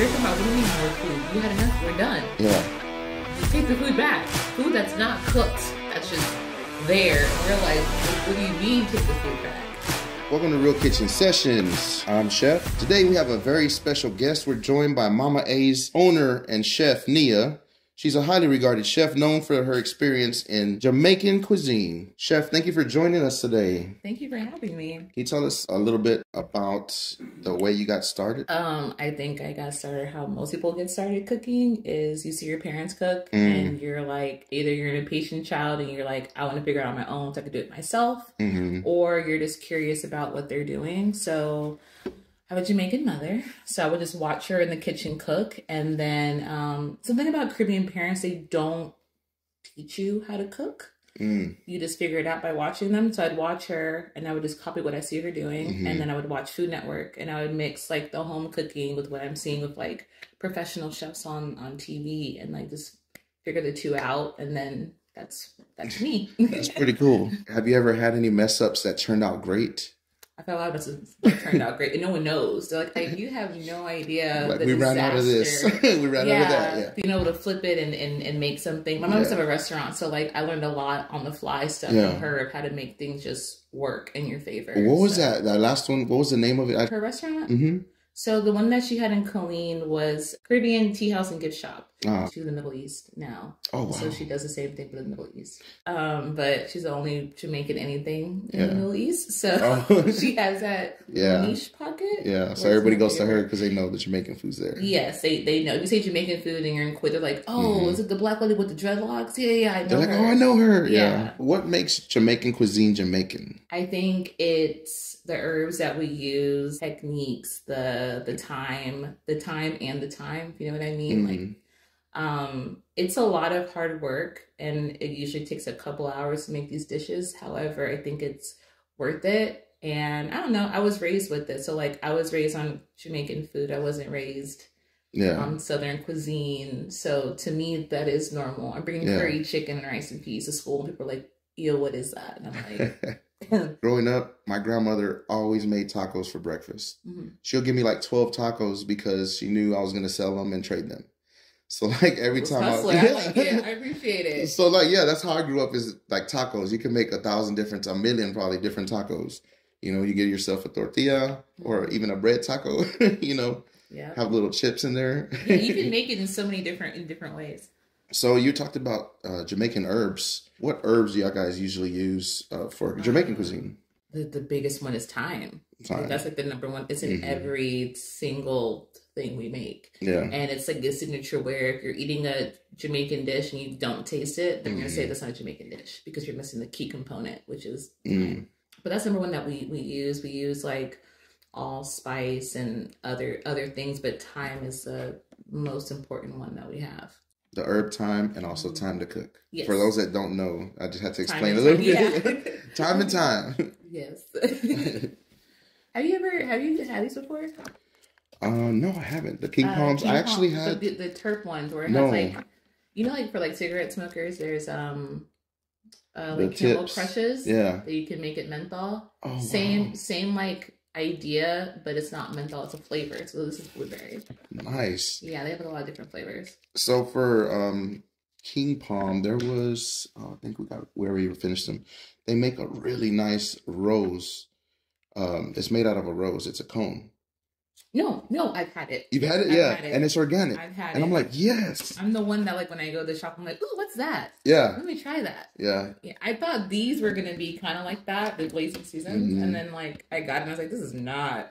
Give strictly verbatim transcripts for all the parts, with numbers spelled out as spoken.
They're talking about, we need more food. We had enough. We're done. Yeah. You take the food back. Food that's not cooked, that's just there. You're like, what do you mean take the food back? Welcome to Real Kitchen Sessions. I'm Chef. Today we have a very special guest. We're joined by Mama A's owner and chef, Nia. She's a highly regarded chef known for her experience in Jamaican cuisine. Chef, thank you for joining us today. Thank you for having me. Can you tell us a little bit about the way you got started? Um, I think I got started how most people get started cooking is you see your parents cook mm. and you're like, either you're an impatient child and you're like, I want to figure it out on my own so I can do it myself. Mm-hmm. Or you're just curious about what they're doing. So I have a Jamaican mother, so I would just watch her in the kitchen cook. And then um, something about Caribbean parents, they don't teach you how to cook. Mm. You just figure it out by watching them. So I'd watch her and I would just copy what I see her doing. Mm-hmm. And then I would watch Food Network and I would mix like the home cooking with what I'm seeing with like professional chefs on, on T V and like just figure the two out. And then that's, that's me. That's pretty cool. Have you ever had any mess ups that turned out great? I felt a lot of it turned out great, and no one knows. They're like, like you have no idea. Like, the we disaster. ran out of this. we ran yeah, out of that. Yeah. Being able to flip it and, and, and make something. My mom yeah. used to have a restaurant, so like I learned a lot on the fly stuff yeah. from her of how to make things just work in your favor. What was so. that? That last one. What was the name of it? I... Her restaurant. Mm-hmm. So the one that she had in Colleen was Caribbean Tea House and Gift Shop. Uh, she's in the Middle East now. Oh, wow. So she does the same thing for the Middle East. Um, but she's the only Jamaican anything in yeah. the Middle East. So oh. she has that yeah. niche pocket. Yeah. So everybody goes favorite. to her because they know the Jamaican food's there. Yes. They they know. If you say Jamaican food and you're in Quid, they're like, oh, mm-hmm. is it the black lady with the dreadlocks? Yeah, yeah, I know they're her. Like, oh, I know her. Yeah. yeah. What makes Jamaican cuisine Jamaican? I think it's the herbs that we use, techniques, the the time, the time and the time, if you know what I mean? Mm-hmm. Like, um it's a lot of hard work and it usually takes a couple hours to make these dishes. However, I think it's worth it. And I don't know, I was raised with it. So like I was raised on Jamaican food. I wasn't raised yeah. on Southern cuisine. So to me, that is normal. I'm bringing yeah. curry, chicken, and rice and peas to school. And people are like, yo, what is that? And I'm like... Growing up, my grandmother always made tacos for breakfast. Mm-hmm. She'll give me like twelve tacos because she knew I was going to sell them and trade them. So like every time I, yeah. I like it. I appreciate it. So like, yeah, that's how I grew up, is like tacos. You can make a thousand different, a million probably different tacos. You know, you get yourself a tortilla or even a bread taco, you know, yeah. have little chips in there. Yeah, you can make it in so many different, in different ways. So you talked about uh, Jamaican herbs. What herbs do y'all guys usually use uh, for Jamaican cuisine? The, the biggest one is thyme. thyme. That's like the number one. It's in mm-hmm. every single thing we make. Yeah. And it's like a signature where if you're eating a Jamaican dish and you don't taste it, they're mm-hmm. going to say that's not a Jamaican dish because you're missing the key component, which is mm. But that's number one that we, we use. We use like allspice and other other things, but thyme is the most important one that we have. The herb thyme and also thyme to cook. Yes. For those that don't know, I just have to explain a little bit. Yeah. Time and thyme. Yes. Have you ever, have you had these before? Uh, no, I haven't. The king uh, palms. King I actually palms. had. The, the turp ones where it no. has like, you know, like for like cigarette smokers, there's um, uh, like Camel Crushes. Yeah. That you can make it menthol. Oh, same, wow. same like idea, but it's not menthol, it's a flavor. So this is blueberry. Nice. Yeah, they have a lot of different flavors. So for um king palm, there was oh, I think we got where we finished them. They make a really nice rose. Um it's made out of a rose. It's a cone. No, no, I've had it. You've had it? I've yeah. Had it. And it's organic. I've had it. And I'm like, yes. I'm the one that like when I go to the shop, I'm like, ooh, what's that? Yeah. Let me try that. Yeah. Yeah. I thought these were gonna be kind of like that, the blazing seasons. Mm-hmm. And then like I got it and I was like, this is not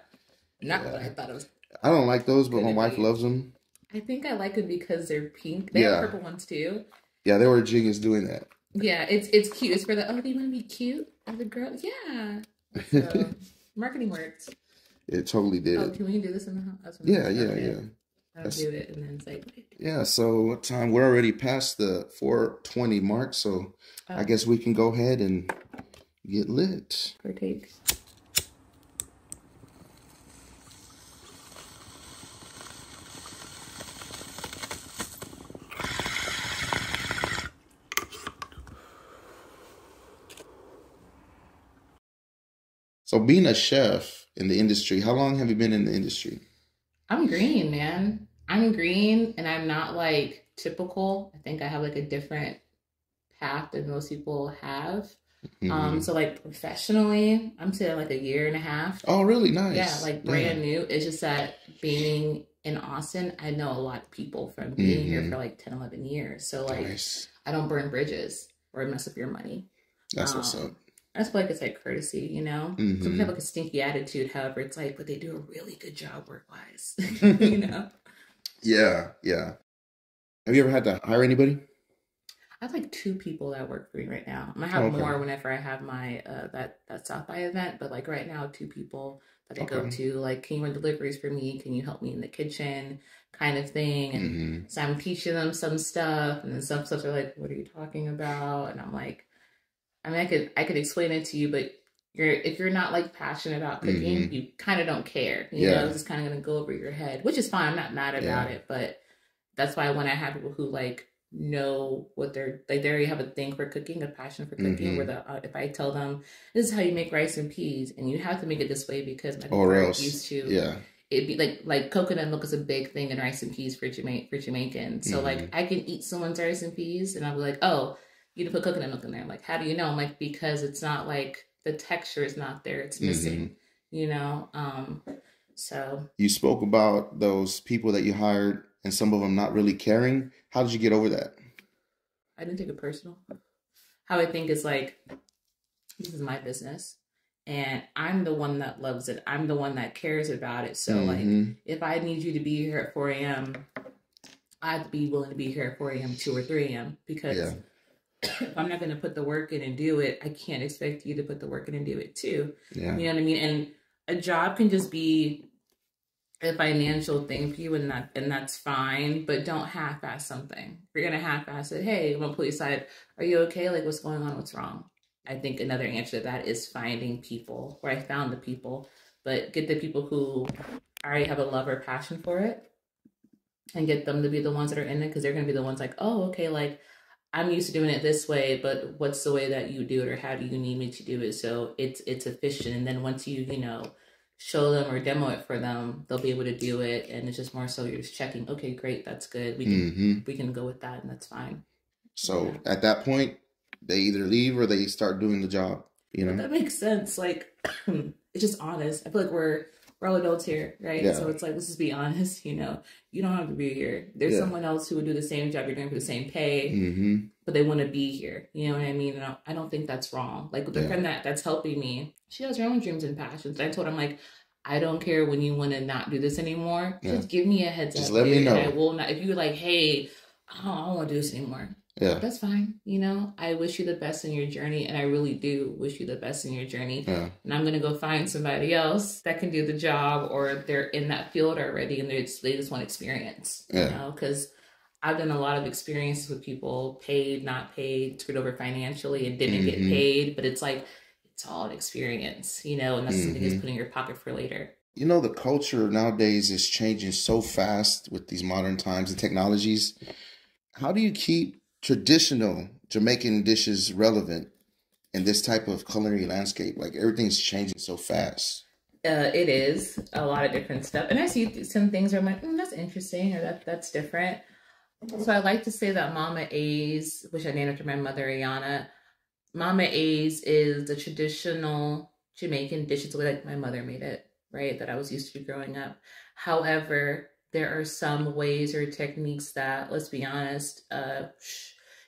not yeah. what I thought it was. I don't like those, but my wife be. loves them. I think I like them because they're pink. They yeah. have purple ones too. Yeah, they were genius doing that. Yeah, it's it's cute. It's for the oh, they want to be cute as a girl. Yeah. So, marketing works. It totally did. Oh, can we do this in the house? Yeah, yeah, yeah. yeah. I'll do it and then it's like... Yeah, so time, we're already past the four twenty mark, so oh. I guess we can go ahead and get lit. Partake. So being a chef in the industry, how long have you been in the industry? I'm green, man. I'm green and I'm not like typical. I think I have like a different path than most people have. Mm-hmm. Um, so like professionally, I'm saying like a year and a half. Oh, really? Nice. Yeah, like brand yeah. new. It's just that being in Austin, I know a lot of people from being mm-hmm. here for like ten, eleven years. So like, nice. I don't burn bridges or mess up your money. That's um, what's up. That's why, like, it's like courtesy, you know? Mm-hmm. Some people have like a stinky attitude, however, it's like, but they do a really good job work-wise, you know? Yeah, yeah. Have you ever had to hire anybody? I have like two people that work for me right now. I have oh, okay. more whenever I have my uh, that that South By event, but like right now, two people that I okay. go to. Like, can you run deliveries for me? Can you help me in the kitchen? Kind of thing. And mm-hmm. so I'm teaching them some stuff, and then some stuff are like, "What are you talking about?" And I'm like, I mean, I could I could explain it to you, but you're if you're not like passionate about cooking, mm-hmm. you kind of don't care. You yeah. know, it's just kind of gonna go over your head, which is fine. I'm not mad about yeah. it, but that's why when I have people who like. Know what they're like, they already have a thing for cooking, a passion for cooking. Mm-hmm. Where the uh, if I tell them this is how you make rice and peas, and you have to make it this way because my people aren't used to yeah, it'd be like like coconut milk is a big thing in rice and peas for Jamaican for Jamaican. So mm-hmm. like I can eat someone's rice and peas, and I'll be like, oh, you didn't put coconut milk in there. I'm like, how do you know? I'm like, because it's not like the texture is not there; it's missing. Mm-hmm. You know. Um. So you spoke about those people that you hired. And some of them not really caring. How did you get over that? I didn't take it personal. How I think is like, this is my business. And I'm the one that loves it. I'm the one that cares about it. So mm-hmm. like, if I need you to be here at four a.m., I'd be willing to be here at four a.m., two or three a.m. Because yeah. if I'm not going to put the work in and do it, I can't expect you to put the work in and do it too. Yeah. You know what I mean? And a job can just be a financial thing for you, and that and that's fine, but don't half-ass something. If you're gonna half-ass it, hey, when police side, are you okay? Like, what's going on? What's wrong? I think another answer to that is finding people, where I found the people, but get the people who already have a love or passion for it, and get them to be the ones that are in it, because they're gonna be the ones like, oh, okay, like I'm used to doing it this way, but what's the way that you do it, or how do you need me to do it? So it's it's efficient, and then once you you know. show them or demo it for them, they'll be able to do it. And it's just more so you're just checking, okay, great, that's good. We can mm-hmm. we can go with that, and that's fine. So yeah. at that point, they either leave or they start doing the job, you know? But that makes sense. Like, it's just honest. I feel like we're, we're all adults here, right? Yeah. So it's like, let's just be honest, you know? You don't have to be here. There's yeah. someone else who would do the same job you're doing for the same pay, mm-hmm. but they want to be here. You know what I mean? And I don't think that's wrong. Like, the yeah. friend that, that's helping me, she has her own dreams and passions. I told him, like, I don't care when you want to not do this anymore. Yeah. Just give me a heads up. Just let me know. I will not. If you're like, hey, I don't, I don't want to do this anymore. Yeah. That's fine. You know, I wish you the best in your journey. And I really do wish you the best in your journey. Yeah. And I'm going to go find somebody else that can do the job, or they're in that field already and they just, they just want experience. Yeah. You know, because I've done a lot of experiences with people, paid, not paid, screwed over financially and didn't mm-hmm. get paid. But it's like, it's all an experience, you know, and that's mm-hmm. something that's put in your pocket for later. You know, the culture nowadays is changing so fast with these modern times and technologies. How do you keep traditional Jamaican dishes relevant in this type of culinary landscape? Like, everything's changing so fast. Uh, it is a lot of different stuff. And I see some things where I'm like, mm, that's interesting, or that that's different. So I like to say that Mama A's, which I named after my mother, Ayana, Mama A's is the traditional Jamaican dish. It's the way like my mother made it, right? That I was used to growing up. However, there are some ways or techniques that, let's be honest, uh,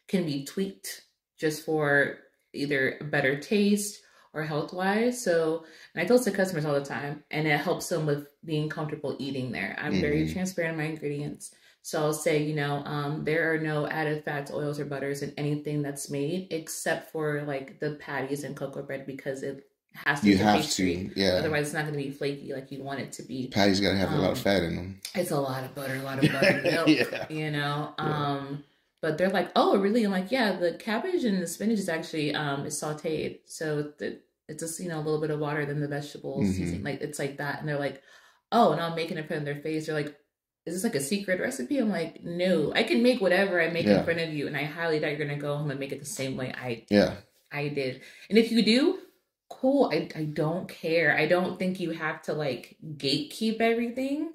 can be tweaked just for either better taste or health-wise. So, and I tell this to customers all the time, and it helps them with being comfortable eating there. I'm mm-hmm. very transparent in my ingredients. So I'll say, you know, um, there are no added fats, oils, or butters in anything that's made except for like the patties and cocoa bread, because it has to you be have pastry. to, yeah. Otherwise, it's not going to be flaky like you want it to be. Patties got to have um, a lot of fat in them. It's a lot of butter, a lot of butter, milk, yeah. you know. Um, yeah. But they're like, oh, really? I'm like, yeah, the cabbage and the spinach is actually um, is sauteed. So the, it's just, you know, a little bit of water, then the vegetables. Mm-hmm. seasoning. Like, it's like that. And they're like, oh, and I'll make it and put it in their face. They're like, is this like a secret recipe? I'm like, no, I can make whatever I make yeah. in front of you. And I highly doubt you're going to go home and make it the same way I, yeah. I did. And if you do, cool. I, I don't care. I don't think you have to like gatekeep everything.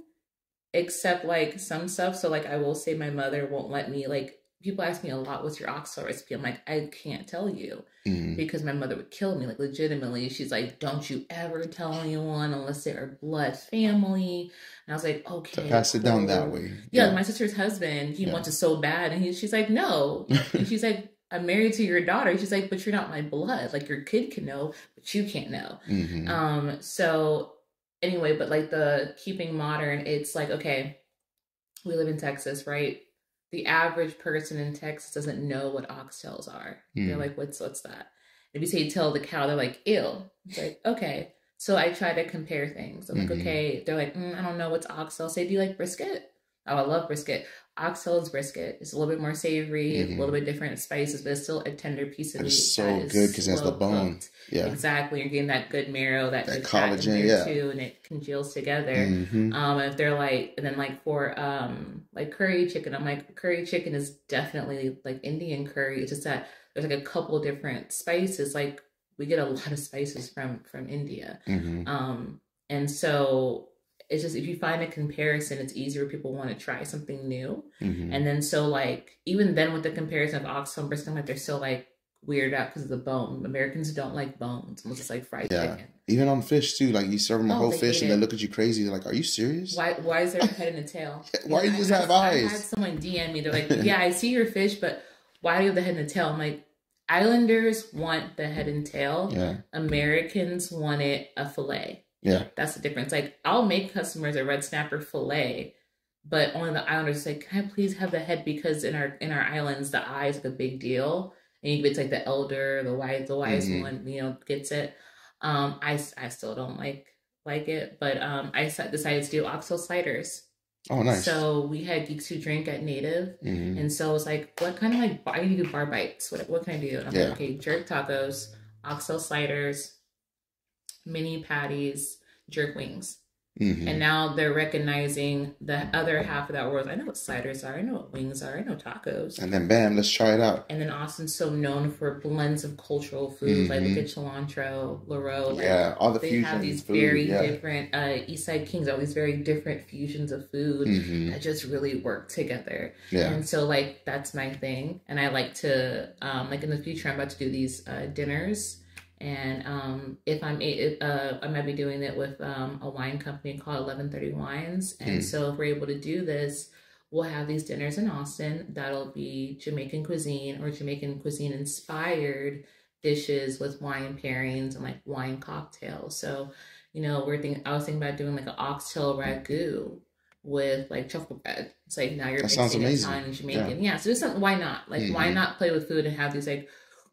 except like some stuff. So like I will say my mother won't let me, like people ask me a lot, what's your oxtail recipe? I'm like, I can't tell you mm-hmm. because my mother would kill me, like legitimately. She's like, don't you ever tell anyone unless they're blood family. And I was like, okay. To pass it cool. down that way. Yeah, yeah. My sister's husband, he yeah. wants it so bad. And he, she's like, no. And she's like, I'm married to your daughter. She's like, but you're not my blood. Like your kid can know, but you can't know. Mm-hmm. Um. So anyway, but like the keeping modern, it's like, okay, we live in Texas, right? The average person in Texas doesn't know what oxtails are. Mm. They're like, what's what's that? And if you say tell the cow, they're like, ew. It's like, okay. So I try to compare things. I'm mm-hmm. like, okay. They're like, mm, I don't know what's oxtail. Say, do you like brisket? Oh, I love brisket. Oxtail is brisket. It's a little bit more savory, mm-hmm. a little bit different spices, but it's still a tender piece of meat. It's so good because it has the bone. Cooked. Yeah, exactly. You're getting that good marrow, that, that good collagen, yeah, too, and it congeals together. Mm-hmm. Um, and if they're like, and then like for um, like curry chicken, I'm like, curry chicken is definitely like Indian curry. It's just that there's like a couple different spices. Like we get a lot of spices from from India, mm-hmm. um, and so. It's just, if you find a comparison, it's easier. People want to try something new. Mm-hmm. And then, so like, even then with the comparison of oxtail and brisket, like they're still like weird out because of the bone. Americans don't like bones. It's just like fried yeah. chicken. Even on fish too. Like you serve them a oh, whole fish and they look at you crazy. They're like, are you serious? Why Why is there a head and a tail? Why do you just have eyes? I had someone D M me. They're like, yeah, I see your fish, but why do you have the head and a tail? I'm like, Islanders want the head and tail. Yeah. Americans want it a fillet. Yeah, that's the difference. Like, I'll make customers a red snapper fillet, but only the Islanders like, can I please have the head? Because in our in our islands, the eye is like a big deal, and you get like the elder, the wise, the wise mm-hmm. one, you know, gets it. Um, I, I still don't like like it, but um, I decided to do oxtail sliders. Oh, nice. So we had Geeks Who Drink at Native, mm-hmm. and so it was like, what kind of like I need to do bar bites. What what can I do? And I'm yeah. like, okay, jerk tacos, oxtail sliders, mini patties, jerk wings. Mm-hmm. And now they're recognizing the other half of that world. I know what sliders are. I know what wings are. I know tacos. And then bam, let's try it out. And then Austin's so known for blends of cultural foods. Mm-hmm. Like look at cilantro, Lareau. Yeah, like, all the they fusions. They have these food, very yeah. different, uh, East Side Kings, all these very different fusions of food mm-hmm. that just really work together. Yeah. And so like, that's my thing. And I like to, um, like in the future, I'm about to do these uh, dinners. And um, if I'm, uh, I might be doing it with um, a wine company called eleven thirty wines. And mm. so if we're able to do this, we'll have these dinners in Austin. That'll be Jamaican cuisine or Jamaican cuisine inspired dishes with wine pairings and like wine cocktails. So, you know, we're thinking, I was thinking about doing like an oxtail ragu with like truffle bread. It's like, now you're mixing Italian and Jamaican. Yeah. yeah. So just, why not? Like, mm-hmm. why not play with food and have these like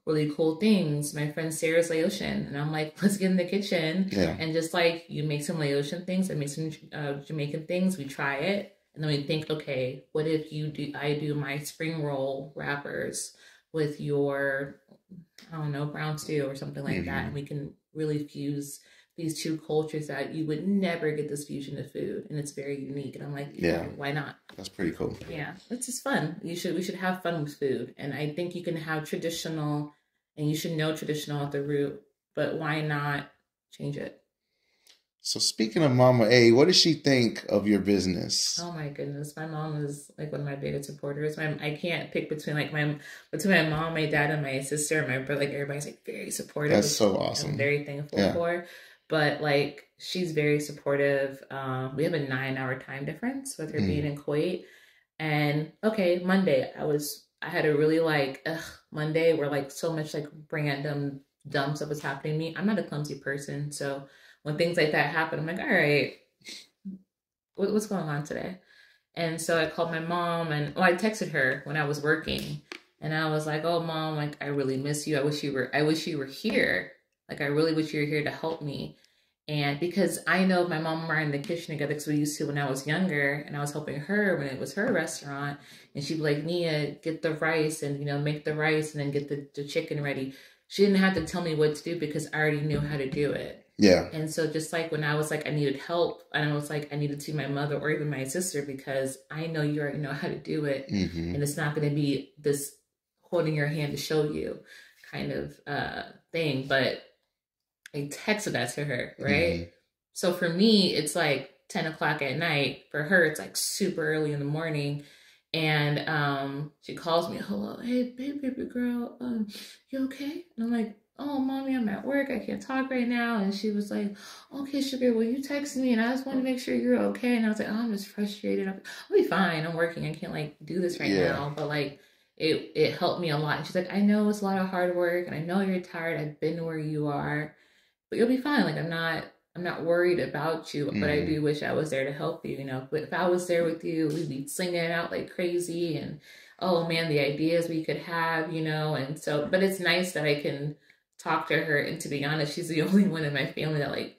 really cool things? My friend Sarah's Laotian, and I'm like, let's get in the kitchen yeah. and just like, you make some Laotian things, I make some uh, Jamaican things, we try it, and then we think, okay, what if you do, I do my spring roll wrappers with your, I don't know, brown stew or something like mm-hmm. that, and we can really fuse these two cultures that you would never get this fusion of food, and it's very unique. And I'm like, yeah, yeah, why not? That's pretty cool. Yeah, it's just fun. You should we should have fun with food, and I think you can have traditional, and you should know traditional at the root. But why not change it? So speaking of Mama A, what does she think of your business? Oh my goodness, my mom is like one of my biggest supporters. My I can't pick between like my between my mom, my dad, and my sister, and my brother. Like everybody's like very supportive. That's so awesome. I'm very thankful yeah. for. But like, she's very supportive. Um, we have a nine hour time difference with her mm. being in Kuwait. And okay, Monday, I was, I had a really like, ugh, Monday where like so much like random dumb stuff was happening to me. I'm not a clumsy person. So when things like that happen, I'm like, all right, what, what's going on today? And so I called my mom and well, I texted her when I was working and I was like, oh mom, like I really miss you. I wish you were, I wish you were here. Like, I really wish you were here to help me. And because I know my mom and I are in the kitchen together because we used to when I was younger and I was helping her when it was her restaurant. And she'd be like, Nia, get the rice and, you know, make the rice and then get the, the chicken ready. She didn't have to tell me what to do because I already knew how to do it. Yeah. And so just like when I was like, I needed help and I was like, I needed to see my mother or even my sister because I know you already know how to do it. Mm-hmm. And it's not going to be this holding your hand to show you kind of uh, thing. But I texted that to her, right? Mm-hmm. So for me, it's like, ten o'clock at night. For her, it's like super early in the morning. And um, she calls me, hello, hey, baby, baby girl, um, you okay? And I'm like, oh, mommy, I'm at work. I can't talk right now. And she was like, okay, sugar, well, you text me, and I just want to make sure you're okay. And I was like, oh, I'm just frustrated. I'll be fine. I'm working. I can't, like, do this right yeah. now. But, like, it, it helped me a lot. And she's like, I know it's a lot of hard work, and I know you're tired. I've been where you are. But you'll be fine. Like, I'm not... I'm not worried about you, but mm. I do wish I was there to help you, you know. But if I was there with you, we'd be singing it out like crazy, and oh man, the ideas we could have, you know. And so, but it's nice that I can talk to her. And to be honest, she's the only one in my family that like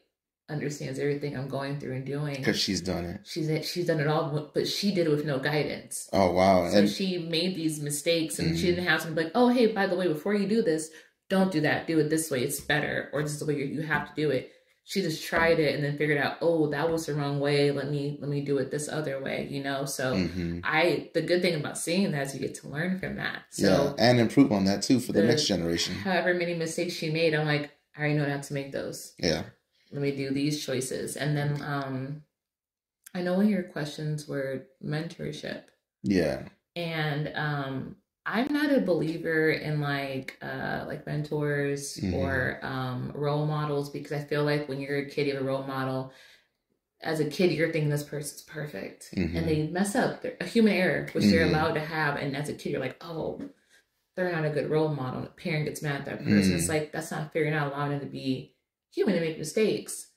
understands everything I'm going through and doing, because she's done it. She's she's done it all, but she did it with no guidance. Oh wow! So and... she made these mistakes, and mm. she didn't have to be like, oh hey, by the way, before you do this, don't do that. Do it this way; it's better, or this is the way you have to do it. She just tried it and then figured out, oh, that was the wrong way. Let me let me do it this other way, you know? So mm-hmm. I, the good thing about seeing that is you get to learn from that. So yeah, and improve on that too for the, the next generation. However many mistakes she made, I'm like, I already know how to make those. Yeah. Let me do these choices. And then um, I know one of your questions were mentorship. Yeah. And um, I'm not a believer in like uh, like mentors mm-hmm. or um, role models, because I feel like when you're a kid, you have a role model. As a kid, you're thinking this person's perfect, mm-hmm. and they mess up. They're a human error, which mm-hmm. they're allowed to have. And as a kid, you're like, oh, they're not a good role model. And a parent gets mad at that person. Mm-hmm. It's like, that's not fair. You're not allowing them to be human and make mistakes.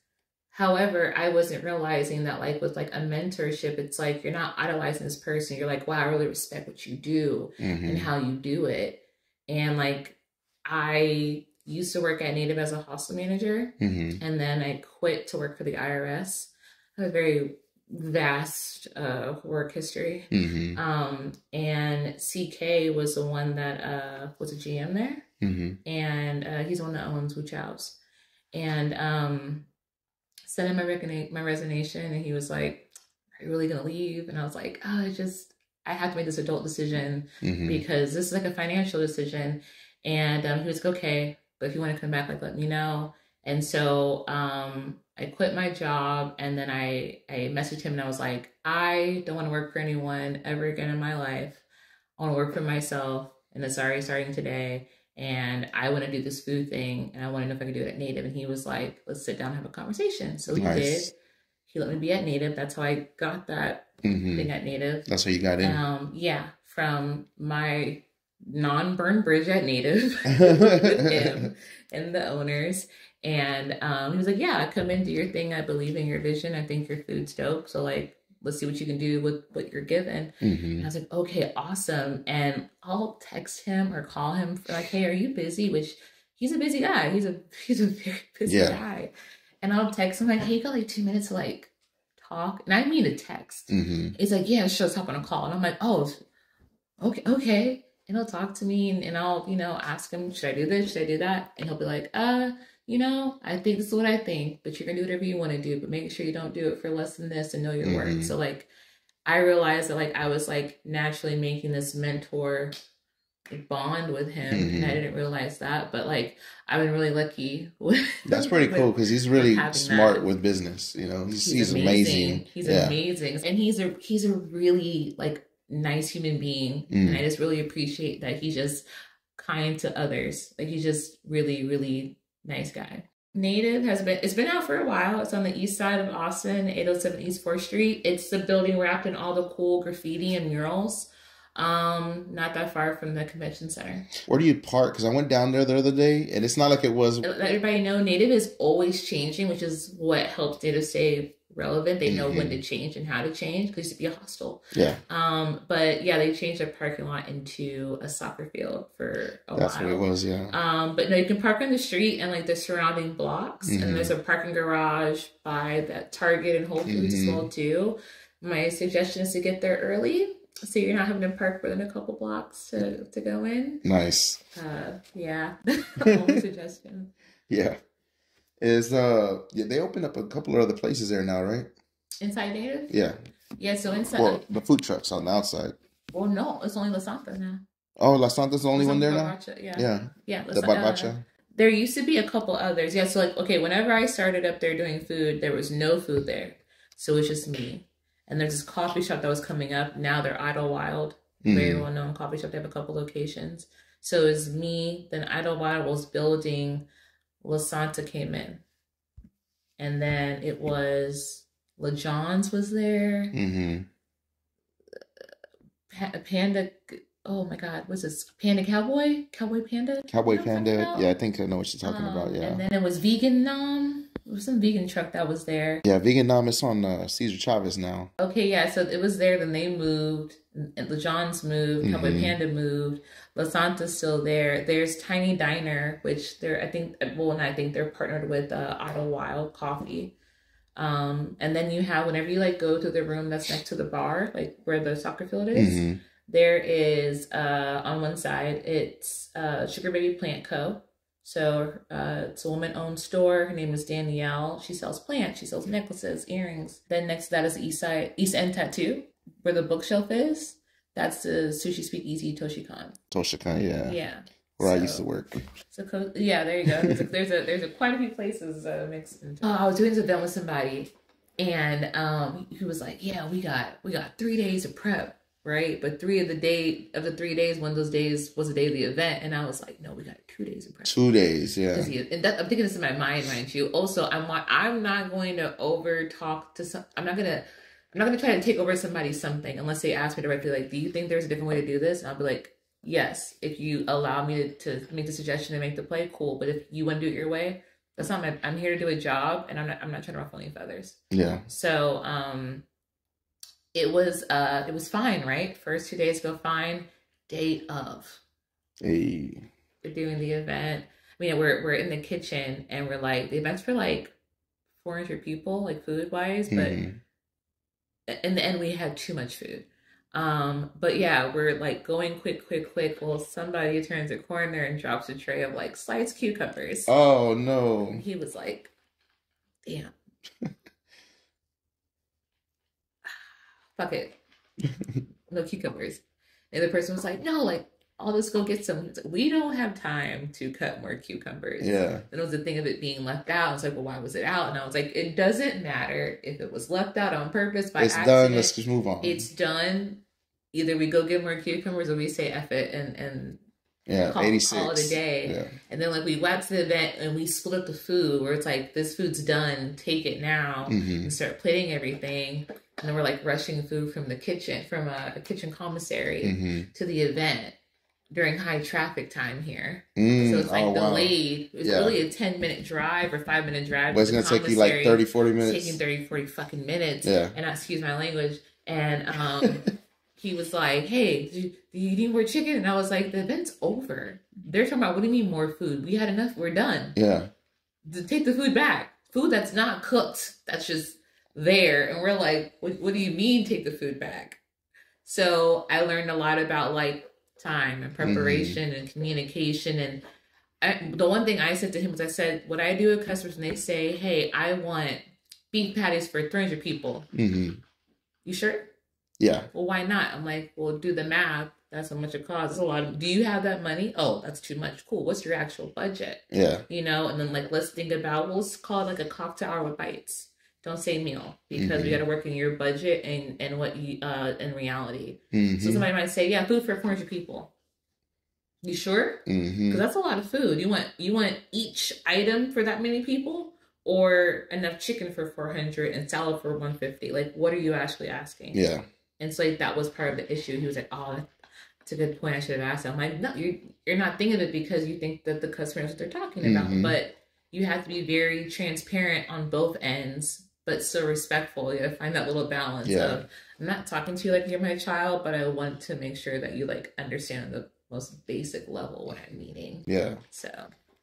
However, I wasn't realizing that like with like a mentorship, it's like you're not idolizing this person. You're like, wow, I really respect what you do mm-hmm. and how you do it. And like I used to work at Native as a hostel manager, mm-hmm. and then I quit to work for the I R S. I have a very vast uh, work history. Mm-hmm. Um, and C K was the one that uh, was a G M there, mm-hmm. and uh, he's the one that owns Wuchow's. And um, sent him my, recon- my resignation, and he was like, are you really going to leave? And I was like, oh, I just, I have to make this adult decision mm-hmm. because this is like a financial decision. And um, he was like, okay, but if you want to come back, like, let me know. And so um, I quit my job, and then I, I messaged him, and I was like, I don't want to work for anyone ever again in my life. I want to work for myself, and it's already starting today. And I want to do this food thing, and I want to know if I can do it at Native. And he was like, let's sit down and have a conversation. So we nice. did. He let me be at Native. That's how I got that mm-hmm. thing at Native. That's how you got in? Um, yeah. From my non-burned bridge at Native with him and the owners. And um, he was like, yeah, come in, do your thing. I believe in your vision. I think your food's dope. So, like, let's see what you can do with what you're given. Mm-hmm. And I was like, okay, awesome. And I'll text him or call him for like, hey, are you busy? Which he's a busy guy. He's a he's a very busy yeah. guy. And I'll text him like, hey, you got like two minutes to like talk. And I mean a text. Mm-hmm. He's like, yeah, sure, let's hop on a call. And I'm like, oh, okay, okay. And he'll talk to me, and, and I'll, you know, ask him, should I do this? Should I do that? And he'll be like, uh, you know, I think this is what I think, but you're gonna do whatever you want to do, but make sure you don't do it for less than this, and know your mm-hmm. worth. So like, I realized that like I was like naturally making this mentor bond with him, mm-hmm. and I didn't realize that. But like, I've been really lucky. With, That's pretty with, cool because he's really smart that. with business. You know, he's, he's, he's amazing. amazing. He's yeah. amazing, and he's a he's a really like nice human being, mm-hmm. and I just really appreciate that he's just kind to others. Like he's just really really. Nice guy. Native has been, it's been out for a while. It's on the east side of Austin, eight oh seven East fourth Street. It's the building wrapped in all the cool graffiti and murals. Um, not that far from the convention center. Where do you park? Because I went down there the other day, and it's not like it was. Let everybody know, Native is always changing, which is what helps Native stay relevant. They know mm-hmm. when to change and how to change, because it used to be a hostel. Yeah. Um, but yeah, they changed their parking lot into a soccer field for a That's while. That's what it was, yeah. Um, but no, you can park on the street and like the surrounding blocks, mm-hmm. and there's a parking garage by that Target and Whole Foods mm-hmm. as well too. My suggestion is to get there early, so you're not having to park within a couple blocks to to go in. Nice. Uh, yeah. Only suggestion. Yeah. Is uh yeah, they opened up a couple of other places there now, right? Inside Native? Yeah. Yeah, so inside well, the food trucks on the outside. Well no, it's only La Santa now. Oh, La Santa's the only La Santa one there Baracha, now? Yeah. Yeah. Yeah, La the Baracha. Uh, there used to be a couple others. Yeah, so like okay, whenever I started up there doing food, there was no food there. So it was just me. And there's this coffee shop that was coming up. Now they're Idle Wild, mm-hmm. very well-known coffee shop. They have a couple locations. So it was me. Then Idle Wild was building. La Santa came in. And then it was Le John's was there. Mm-hmm. Pa- Panda. Oh, my God. What's this? Panda Cowboy? Cowboy Panda? Cowboy Panda. Yeah, I think I know what you're talking um, about. Yeah. And then it was Vegan Nom. It was some vegan truck that was there. Yeah, Vegan Nom is on uh, Cesar Chavez now. Okay, yeah. So it was there. Then they moved. Le John's moved. Mm-hmm. Cowboy Panda moved. La Santa's still there. There's Tiny Diner, which they're, I think, well, and I think they're partnered with uh, Idle Wild Coffee. Um, and then you have, whenever you, like, go to the room that's next to the bar, like, where the soccer field is. Mm-hmm. There is, uh, on one side, it's uh, Sugar Baby Plant Co. So uh, it's a woman-owned store. Her name is Danielle. She sells plants. She sells necklaces, earrings. Then next to that is the East Side East End Tattoo, where the bookshelf is. That's the Sushi Speak Easy Toshokan. Toshokan, yeah. Yeah. Where so, I used to work. So yeah, there you go. There's a, there's a there's a quite a few places uh, mixed into. Oh, I was doing this event with somebody, and um, he was like, "Yeah, we got we got three days of prep." Right, but three of the day of the three days, one of those days was the day of the event, and I was like, "No, we got two days of prep." Two days, yeah. And that, I'm thinking this in my mind, mind you. Also, I'm I'm not going to over talk to some. I'm not gonna I'm not gonna try to take over somebody something unless they ask me directly. Like, do you think there's a different way to do this? And I'll be like, yes. If you allow me to, to make the suggestion and make the play, cool. But if you want to do it your way, that's not my. I'm here to do a job, and I'm not. I'm not trying to ruffle any feathers. Yeah. So, um. It was uh, it was fine, right? First two days go fine. Day of, hey, we're doing the event. I mean, we're we're in the kitchen and we're like the event's for like four hundred people, like food wise, mm-hmm. but in the end we had too much food. Um, but yeah, we're like going quick, quick, quick. Well, somebody turns a corner and drops a tray of like sliced cucumbers. Oh no! And he was like, damn. Fuck it. No cucumbers. And the person was like, no, like, I'll just go get some. Like, we don't have time to cut more cucumbers. Yeah. And it was the thing of it being left out. I was like, well, why was it out? And I was like, it doesn't matter if it was left out on purpose by it's accident. It's done. Let's just move on. It's done. Either we go get more cucumbers or we say F it and, and yeah, call, call it a day. Yeah. And then, like, we went to the event and we split up the food where it's like, this food's done. Take it now mm-hmm. and start plating everything. And then we're like rushing food from the kitchen, from a, a kitchen commissary mm-hmm. to the event during high traffic time here. Mm, so it's like oh, delayed. Wow. It was yeah. really a ten minute drive or five minute drive. Well, it's going to take you like thirty, forty minutes. It's taking thirty, forty fucking minutes. Yeah. And I excuse my language. And um, he was like, hey, do you, do you need more chicken? And I was like, the event's over. They're talking about, what do you mean more food? We had enough. We're done. Yeah. Take the food back. Food that's not cooked. That's just there. And we're like, what, what do you mean take the food back? So I learned a lot about like time and preparation mm-hmm. and communication. And I, the one thing I said to him was, I said, what I do with customers when they say, hey, I want beef patties for three hundred people. Mm-hmm. You sure? Yeah. Well, why not? I'm like, well, do the math. That's how much it costs. That's a lot of, do you have that money? Oh, that's too much. Cool. What's your actual budget? Yeah. You know, and then like, let's think about, well, let's call it like a cocktail hour with bites. Don't say meal because mm-hmm. we got to work in your budget and, and what you, uh, in reality. Mm-hmm. So somebody might say, yeah, food for four hundred people. You sure? Because mm-hmm. that's a lot of food. You want, you want each item for that many people or enough chicken for four hundred and salad for one hundred fifty. Like, what are you actually asking? Yeah. And so like, that was part of the issue. He was like, oh, that's a good point. I should have asked him. I'm like, no, you're, you're not thinking of it because you think that the customer knows what they're talking mm-hmm. about, but you have to be very transparent on both ends. But so respectful. You gotta find that little balance yeah. of I'm not talking to you like you're my child, but I want to make sure that you like understand the most basic level when I'm meeting. Yeah. So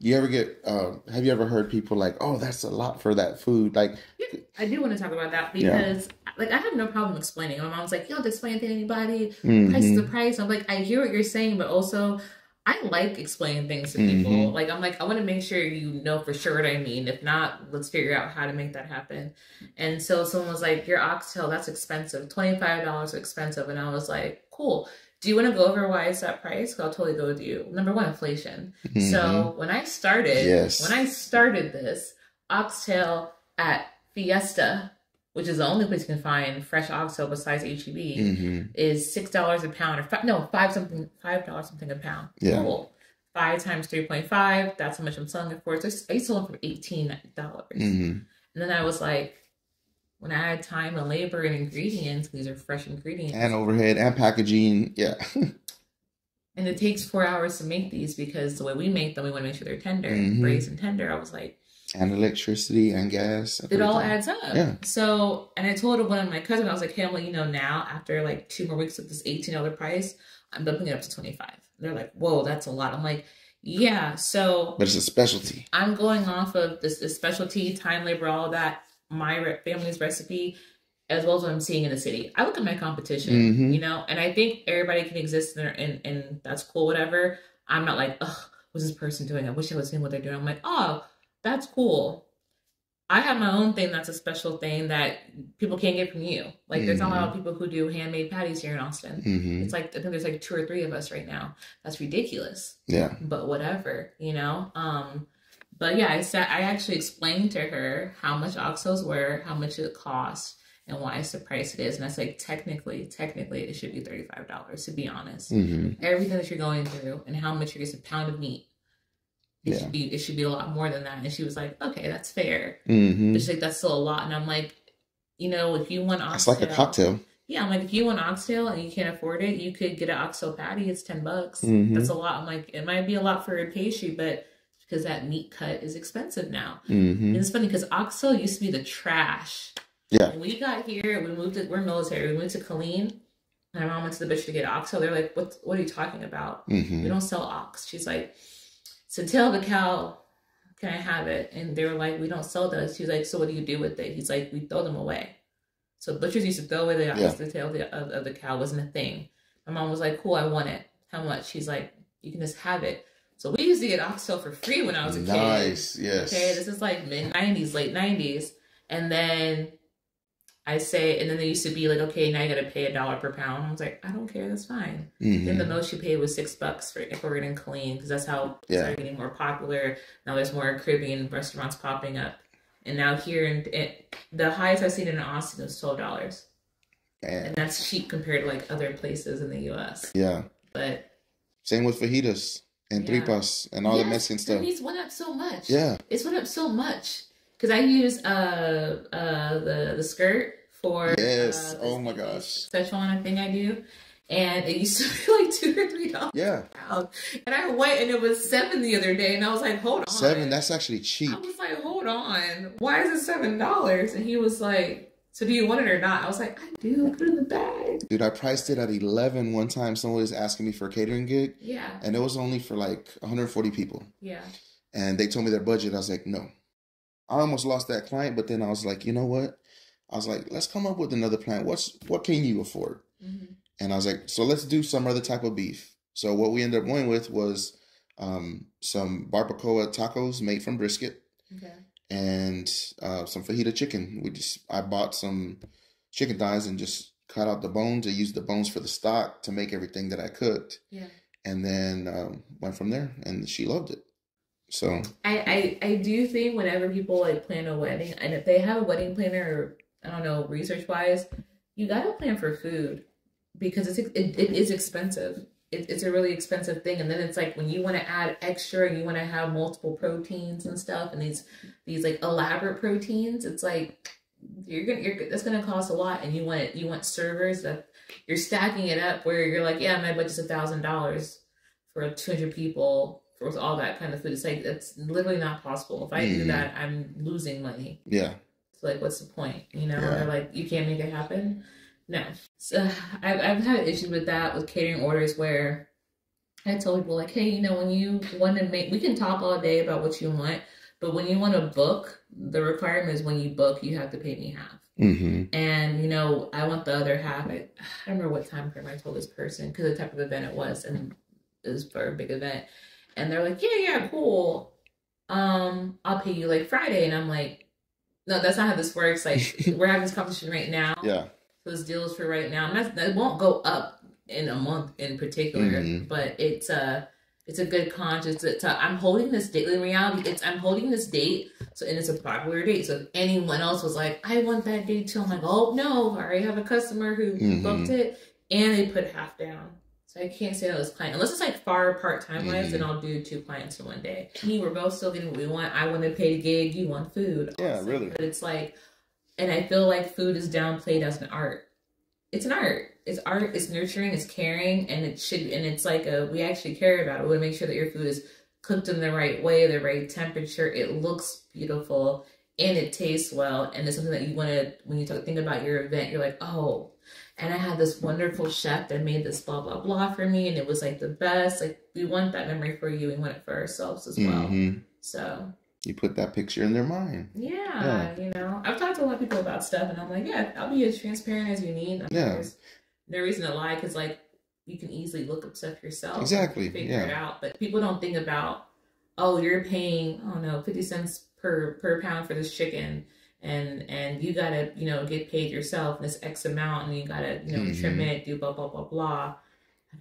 you ever get? Um, have you ever heard people like, "Oh, that's a lot for that food"? Like, yeah, I do want to talk about that because, yeah. like, I have no problem explaining. My mom's like, "You don't explain to anybody. Mm-hmm. Price is the price." I'm like, I hear what you're saying, but also. I like explaining things to people. Mm-hmm. Like, I'm like, I want to make sure you know for sure what I mean. If not, let's figure out how to make that happen. And so someone was like, your oxtail, that's expensive. twenty-five dollars expensive. And I was like, cool. Do you want to go over why it's that price? Because I'll totally go with you. Number one, inflation. Mm-hmm. So when I started, yes. when I started this, oxtail at Fiesta which is the only place you can find fresh OXO besides H E B, mm-hmm. is six dollars a pound or five, no five something five dollars something a pound. Yeah. Cool. Five times three point five. That's how much I'm selling it for. So I sold it for eighteen dollars. Mm-hmm. And then I was like, when I had time and labor and ingredients, these are fresh ingredients and overhead and packaging. Yeah. And it takes four hours to make these because the way we make them, we want to make sure they're tender, mm-hmm. braised and tender. I was like, and electricity and gas. Everything. It all adds up. Yeah. So, and I told one of my cousins, I was like, hey, I'm letting you know now, after like two more weeks of this eighteen dollar price, I'm bumping it up to twenty-five dollars. And they're like, whoa, that's a lot. I'm like, yeah, so. But it's a specialty. I'm going off of this, this specialty, time, labor, all that, my re family's recipe, as well as what I'm seeing in the city. I look at my competition, mm-hmm. you know, and I think everybody can exist in their, and, and that's cool, whatever. I'm not like, oh, what's this person doing? I wish I was doing what they're doing. I'm like, oh, that's cool. I have my own thing that's a special thing that people can't get from you. Like, mm-hmm. there's not a lot of people who do handmade patties here in Austin. Mm-hmm. It's like, I think there's like two or three of us right now. That's ridiculous. Yeah. But whatever, you know? Um, but yeah, I sat, I actually explained to her how much OXOs were, how much it cost, and why it's the price it is. And I said, like, technically, technically, it should be thirty-five dollars, to be honest. Mm-hmm. Everything that you're going through and how much you get a pound of meat. It, yeah. should be, it should be a lot more than that. And she was like, okay, that's fair. Mm-hmm. But she's like, that's still a lot. And I'm like, you know, if you want oxtail. It's like a cocktail. Yeah, I'm like, if you want oxtail and you can't afford it, you could get an oxtail patty. It's ten bucks. Mm-hmm. That's a lot. I'm like, it might be a lot for a pastry, but because that meat cut is expensive now. Mm-hmm. And it's funny because oxtail used to be the trash. Yeah. When we got here, we moved to, we're military. We moved to Killeen. My mom went to the butcher to get oxtail. They're like, what, what are you talking about? Mm-hmm. We don't sell ox. She's like, so tell the cow, can I have it? And they were like, we don't sell those. She's like, so what do you do with it? He's like, we throw them away. So butchers used to throw away the ox. Yeah. The tail of the, of, of the cow wasn't a thing. My mom was like, cool, I want it. How much? She's like, you can just have it. So we used to get oxtail for free when I was a nice. kid. Nice, yes. Okay, this is like mid nineties, late nineties. And then I say, and then they used to be like, okay, now you got to pay a dollar per pound. I was like, I don't care. That's fine. Mm-hmm. Then the most you paid was six bucks for Ecuadorian clean because that's how yeah. it's getting more popular. Now there's more Caribbean restaurants popping up. And now here, in, it, the highest I've seen in Austin was twelve dollars. Damn. And that's cheap compared to like other places in the U S Yeah. But same with fajitas and yeah. tripas and all yes, the Mexican stuff. It's went up so much. Yeah. It's went up so much. Cause I use uh uh the the skirt for yes uh, oh my gosh special on a thing I do, and it used to be like two or three dollars yeah out. And I went and it was seven the other day and I was like, hold on, seven, that's actually cheap. I was like, hold on, why is it seven dollars? And he was like, so do you want it or not? I was like, I do, put it in the bag. Dude, I priced it at eleven one time. Someone was asking me for a catering gig, yeah, and it was only for like one hundred forty people, yeah, and they told me their budget. I was like, no. I almost lost that client, but then I was like, you know what? I was like, let's come up with another plan. What's what can you afford? Mm-hmm. And I was like, so let's do some other type of beef. So what we ended up going with was um, some barbacoa tacos made from brisket, okay. and uh, some fajita chicken. We just I bought some chicken thighs and just cut out the bones. I used the bones for the stock to make everything that I cooked, yeah. and then um, went from there. And she loved it. So I, I, I do think whenever people like plan a wedding, and if they have a wedding planner, or I don't know, research wise, you got to plan for food because it's, it, it is expensive. It, it's a really expensive thing. And then it's like when you want to add extra and you want to have multiple proteins and stuff and these, these like elaborate proteins, it's like, you're going to, you're, that's going to cost a lot. And you want, you want servers that you're stacking it up where you're like, yeah, my budget's a thousand dollars for two hundred people. With all that kind of food, it's like that's literally not possible. If I mm-hmm. do that, I'm losing money. Yeah. So like, what's the point? You know, yeah. Or like you can't make it happen. No. So I've I've had issues with that with catering orders where I told people like, hey, you know, when you want to make, we can talk all day about what you want, but when you want to book, the requirement is when you book, you have to pay me half. Mm-hmm. And you know, I want the other half. I, I don't remember what time frame I told this person because the type of event it was, and it was for a big event. And they're like, yeah, yeah, cool. Um, I'll pay you like Friday. And I'm like, no, that's not how this works. Like, we're having this competition right now. Yeah. So this deal is for right now. And that's, that won't go up in a month in particular. Mm-hmm. But it's, uh, It's a good conscience. It's a, I'm holding this date. In reality, it's I'm holding this date. So, and it's a popular date. So if anyone else was like, I want that date too, I'm like, oh no, I already have a customer who mm-hmm. booked it and they put half down. So I can't say that was client. Unless it's like far apart time wise, mm-hmm. then I'll do two clients in one day. Me, we're both still getting what we want. I want to pay the gig, you want food. Yeah, also. Really. But it's like, and I feel like food is downplayed as an art. It's an art. It's art. It's nurturing. It's caring, and it should. And it's like a we actually care about it. We want to make sure that your food is cooked in the right way, the right temperature. It looks beautiful and it tastes well. And it's something that you want to when you talk, think about your event. You're like, oh, and I had this wonderful chef that made this blah blah blah for me, and it was like the best. Like we want that memory for you. We want it for ourselves as well. Mm-hmm. So. You put that picture in their mind. Yeah, yeah, you know. I've talked to a lot of people about stuff, and I'm like, yeah, I'll be as transparent as you need. I'm yeah. Like, there's no reason to lie, because, like, you can easily look up stuff yourself. Exactly, figure yeah. it out. But people don't think about, oh, you're paying, I don't know, fifty cents per, per pound for this chicken, and and you got to, you know, get paid yourself this X amount, and you got to, you know, mm-hmm. trim it, do blah, blah, blah, blah.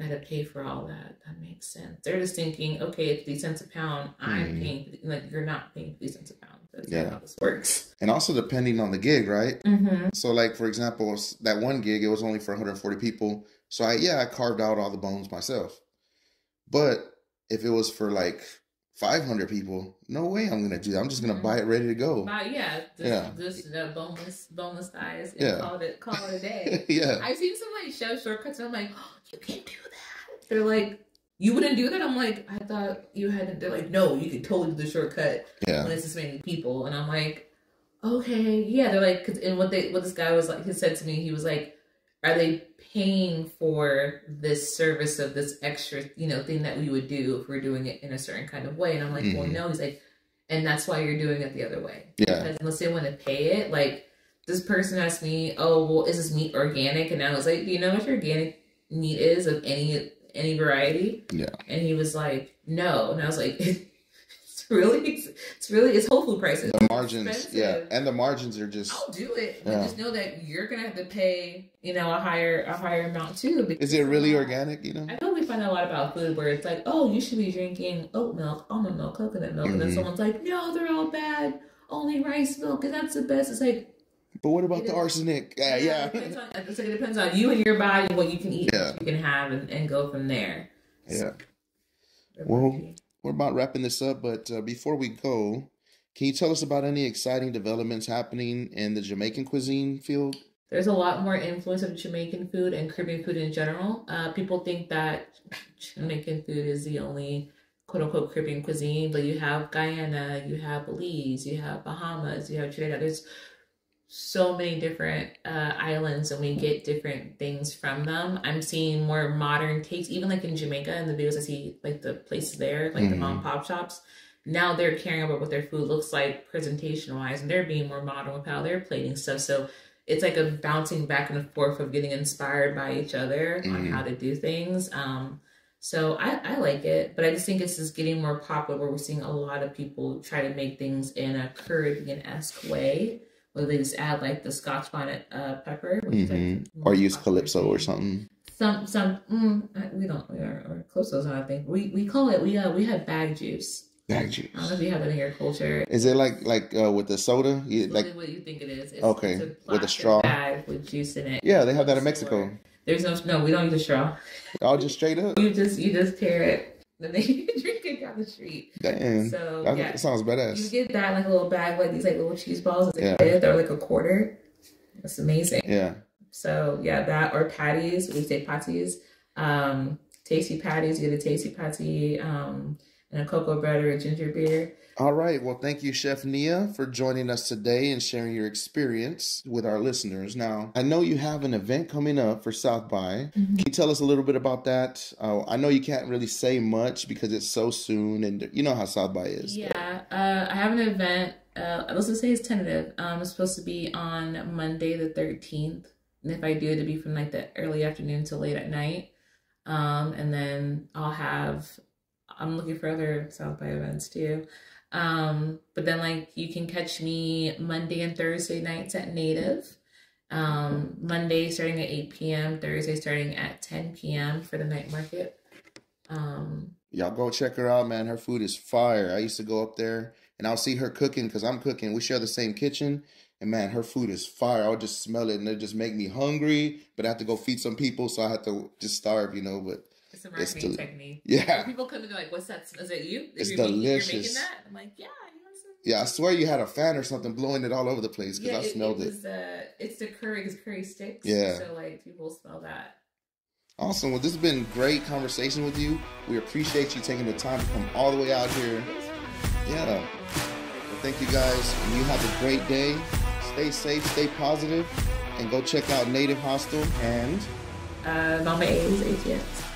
I gotta pay for all that. That makes sense. They're just thinking, okay, it's fifty cents a pound. I'm mm-hmm. paying, like, you're not paying fifty cents a pound. That's yeah. how this works. And also depending on the gig, right? Mm-hmm. So, like, for example, that one gig, it was only for one hundred forty people. So, I, yeah, I carved out all the bones myself. But if it was for, like, five hundred people, no way I'm gonna do that. I'm just gonna mm-hmm. buy it ready to go. Buy, yeah, this, yeah, this the boneless, boneless thighs. Yeah, call it, call it a day. Yeah, I've seen some like show shortcuts. And I'm like, oh, you can't do that. They're like, you wouldn't do that. I'm like, I thought you had. They're like, no, you could totally do the shortcut. Yeah, when it's this many people, and I'm like, okay, yeah. They're like, cause, and what they, what this guy was like, he said to me, he was like, are they paying for this service of this extra, you know, thing that we would do if we're doing it in a certain kind of way? And I'm like, mm-hmm. well, no. He's like, and that's why you're doing it the other way. Yeah. Because unless they want to pay it, like this person asked me, oh, well, is this meat organic? And I was like, do you know what your organic meat is of any any variety? Yeah. And he was like, no. And I was like, it's really, it's really, it's whole food prices. The margins, expensive. Yeah. And the margins are just. I'll do it. Yeah. But just know that you're going to have to pay, you know, a higher a higher amount too. Because, is it really organic, you know? I know we find out a lot about food where it's like, oh, you should be drinking oat milk, almond milk, coconut milk. Mm-hmm. And then someone's like, no, they're all bad. Only rice milk, and that's the best. It's like. But what about the arsenic? Yeah, yeah. It depends on, it's like it depends on you and your body, what you can eat, yeah. what you can have, and, and go from there. Yeah. So, well, we're about wrapping this up, but uh, before we go, can you tell us about any exciting developments happening in the Jamaican cuisine field? There's a lot more influence of Jamaican food and Caribbean food in general. Uh, people think that Jamaican food is the only quote-unquote Caribbean cuisine, but you have Guyana, you have Belize, you have Bahamas, you have Trinidad. There's so many different uh, islands, and we get different things from them. I'm seeing more modern takes, even like in Jamaica, in the videos I see, like the places there, like mm-hmm. the mom and pop shops. Now they're caring about what their food looks like presentation-wise, and they're being more modern with how they're plating stuff. So it's like a bouncing back and forth of getting inspired by each other mm-hmm. on how to do things. Um, so I, I like it, but I just think it's just getting more popular, where we're seeing a lot of people try to make things in a Caribbean-esque way, where they just add like the Scotch bonnet uh, pepper, which mm-hmm. is, like, or use calypso pepper. Or something. Some some mm, we don't we are or calypso's not a thing. We we call it we uh we have bag juice. Bag juice. I don't know if you have it in your culture. Is it like like uh, with the soda? You, it's like really what you think it is? It's, okay, it's a with a straw bag with juice in it. Yeah, they have that in Mexico. There's no no, we don't use a straw. All just straight up. You just you just tear it, then you drink it down the street. Damn. So that yeah, sounds badass. You get that in like a little bag, like these like little cheese balls as a yeah. kid, or like a quarter. That's amazing. Yeah. So yeah, that or patties. We say patties. Um, tasty patties. You get a tasty patty. Um. And a cocoa bread or a ginger beer. All right. Well, thank you, Chef Nia, for joining us today and sharing your experience with our listeners. Now, I know you have an event coming up for South By. Mm-hmm. Can you tell us a little bit about that? Uh, I know you can't really say much because it's so soon, and you know how South By is. Yeah. Uh, I have an event. Uh, I was going to say it's tentative. Um, it's supposed to be on Monday the thirteenth. And if I do, it'll be from like the early afternoon to late at night. Um, and then I'll have... I'm looking for other South By events too. Um, but then like you can catch me Monday and Thursday nights at Native. Um, Monday starting at eight p m, Thursday starting at ten p m for the night market. Um, Y'all go check her out, man. Her food is fire. I used to go up there, and I'll see her cooking because I'm cooking. We share the same kitchen, and, man, her food is fire. I would just smell it, and it just make me hungry, but I have to go feed some people, so I have to just starve, you know, but... It's a marinating del- technique. Yeah. When people come to me like, what's that? Is it you? If it's you're delicious. Making, you're making that? I'm like, yeah. Yeah, I swear you had a fan or something blowing it all over the place because yeah, I it, smelled it. it. Was, uh, it's the curry, it's curry sticks. Yeah. So, like, people smell that. Awesome. Well, this has been great conversation with you. We appreciate you taking the time to come all the way out here. Yeah. Well, thank you guys. And you have a great day. Stay safe, stay positive, and go check out Native Hostel and uh, Mama A's A T X.